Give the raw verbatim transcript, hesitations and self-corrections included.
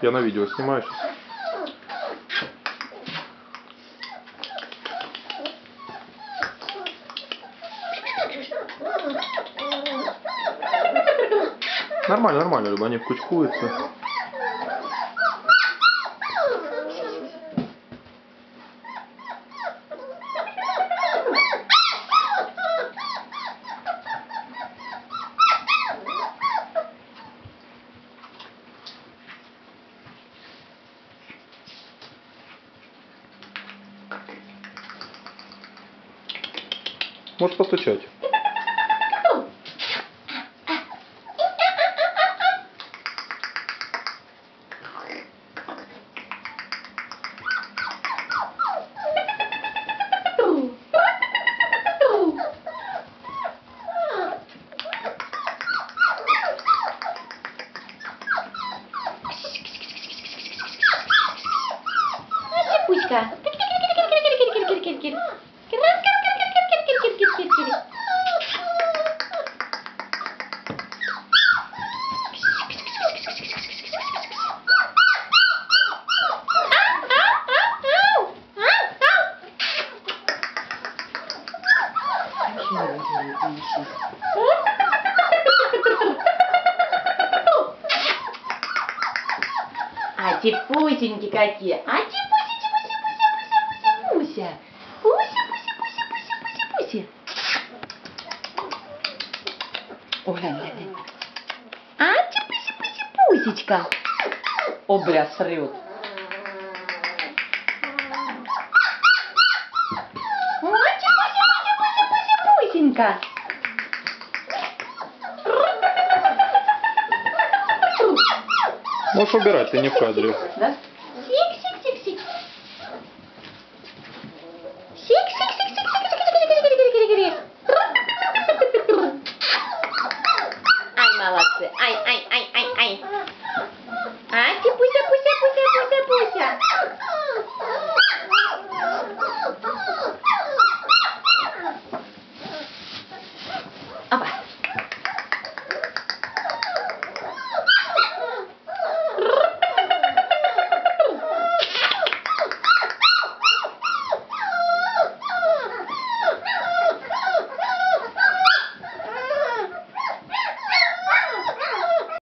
Я на видео снимаю сейчас. Нормально, нормально, Люба, они вкучкуются. Можешь постучать. Пуська. А типусеньки какие! А типуси, типуси, пуси, пуси, пуся! Пуси, пуси, пуси, пуси, пуси, пуси! О, глянь, глянь! А типуси, пуси, пусечка! О, бля, срет! О, типуси, пуси, пуси, пуси, пусенька! Можешь убирать, ты не в кадре. Да?